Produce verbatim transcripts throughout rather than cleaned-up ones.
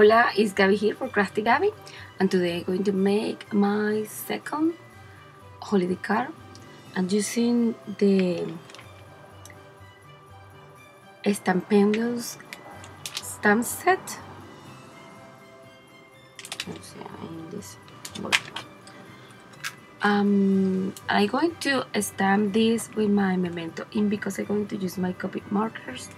Hola, it's Gabby here for Crafty Gabby, and today I'm going to make my second holiday card. I'm using the Stampendous stamp set. Let's see, I need this. Um, I'm going to stamp this with my memento ink because I'm going to use my Copic markers.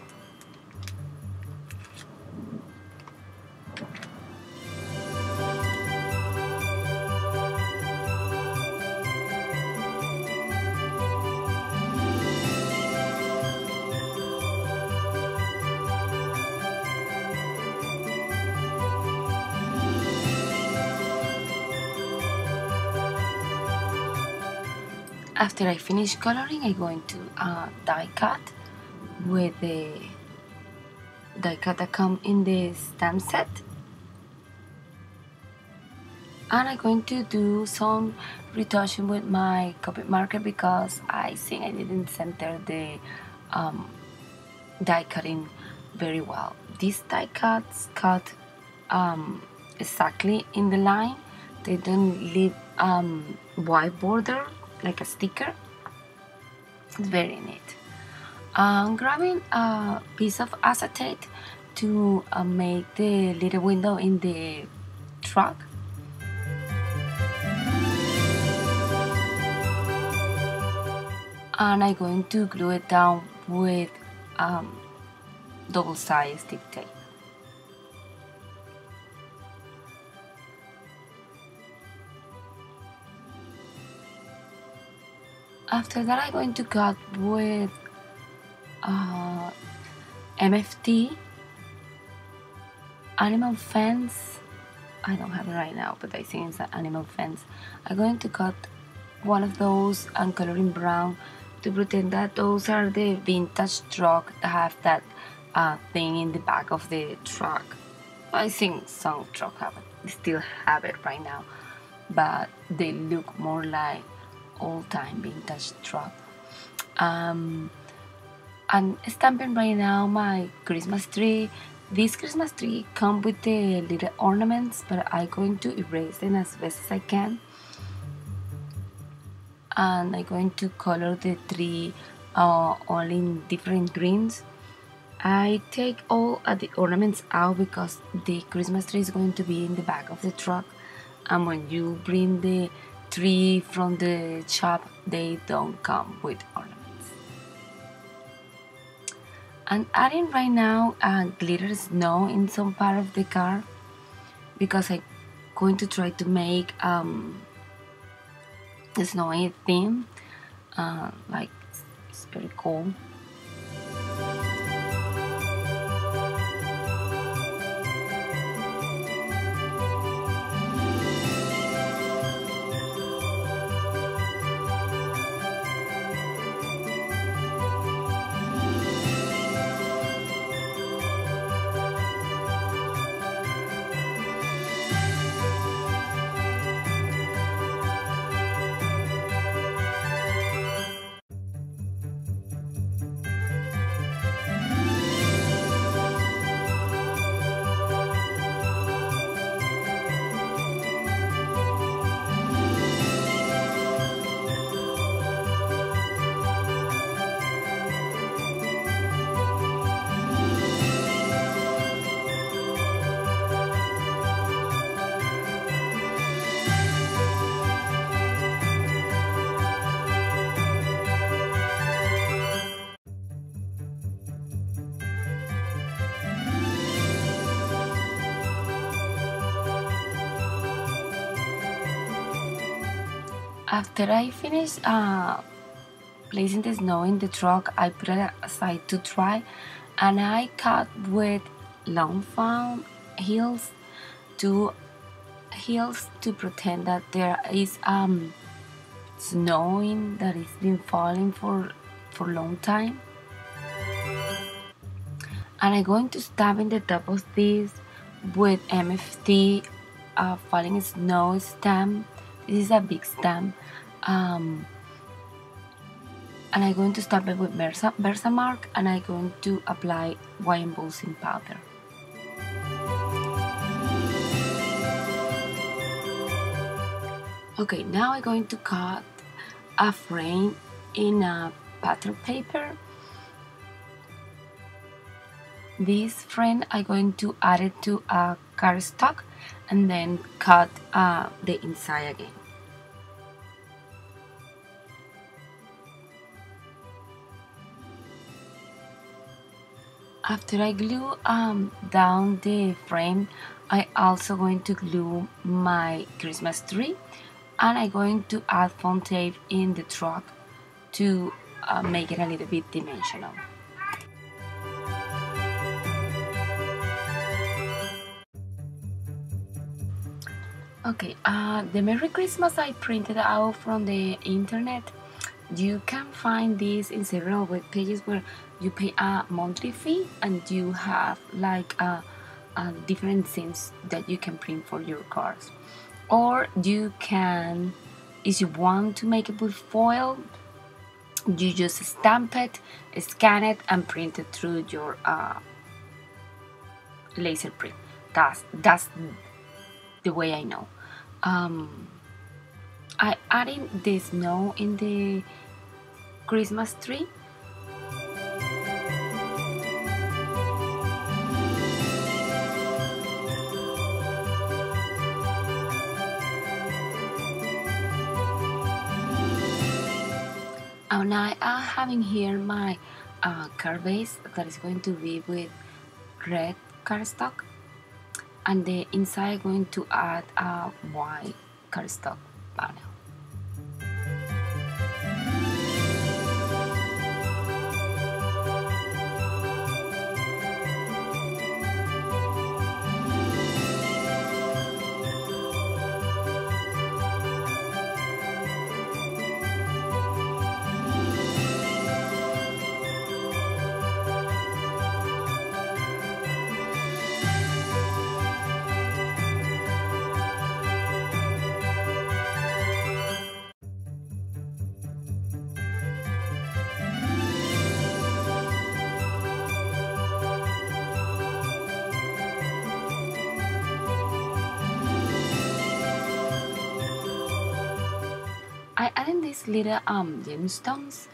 After I finish coloring, I'm going to uh, die cut with the die cut that comes in the stamp set, and I'm going to do some retouching with my Copic marker because I think I didn't center the um, die cutting very well. These die cuts cut um, exactly in the line; they don't leave um, wide border, like a sticker. It's very neat. I'm grabbing a piece of acetate to uh, make the little window in the truck. And I'm going to glue it down with um, double-sided stick tape. After that, I'm going to cut with uh, M F T, animal fence. I don't have it right now, but I think it's an animal fence. I'm going to cut one of those and color in brown to pretend that those are the vintage truck that have that uh, thing in the back of the truck. I think some truck have it, still have it right now, but they look more like old time vintage truck. Um, I'm stamping right now my Christmas tree. This Christmas tree comes with the little ornaments, but I'm going to erase them as best as I can. And I'm going to color the tree uh, all in different greens. I take all of the ornaments out because the Christmas tree is going to be in the back of the truck, and when you bring the tree from the shop, they don't come with ornaments. I'm adding right now uh, glitter snow in some part of the car because I'm going to try to make um, a snowy theme. Uh, like, it's pretty cool. After I finish uh, placing the snow in the truck, I put it aside to dry, and I cut with long found heels to heels to pretend that there is um, snowing that has been falling for for a long time. And I'm going to stamp in the top of this with M F T uh, falling snow stamp. This is a big stamp, um, and I'm going to stamp it with Versa, VersaMark, and I'm going to apply white embossing powder. Okay, now I'm going to cut a frame in a pattern paper. This frame I'm going to add it to a cardstock and then cut uh, the inside again. After I glue um, down the frame, I also going to glue my Christmas tree, and I'm going to add foam tape in the truck to uh, make it a little bit dimensional. Okay, uh, the Merry Christmas I printed out from the internet. You can find this in several web pages where you pay a monthly fee and you have like a, a different scenes that you can print for your cards. Or you can, if you want to make it with foil, you just stamp it, scan it, and print it through your uh, laser print. That's, that's the way I know. Um, I added the snow in the Christmas tree. And I am having here my uh, card base that is going to be with red cardstock, and the inside I'm going to add a white cardstock panel. I added these little um, gemstones,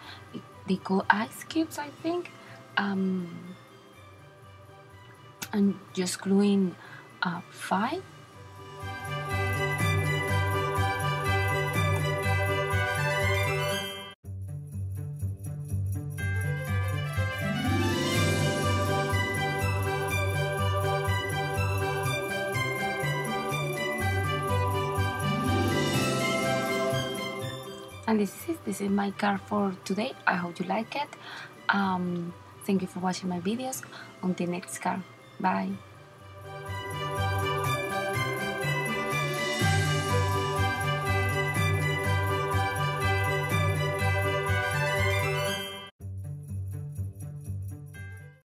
they call ice cubes I think, um, and just gluing uh, five. And this is this is my card for today. I hope you like it. Um, thank you for watching my videos. Until next card. Bye.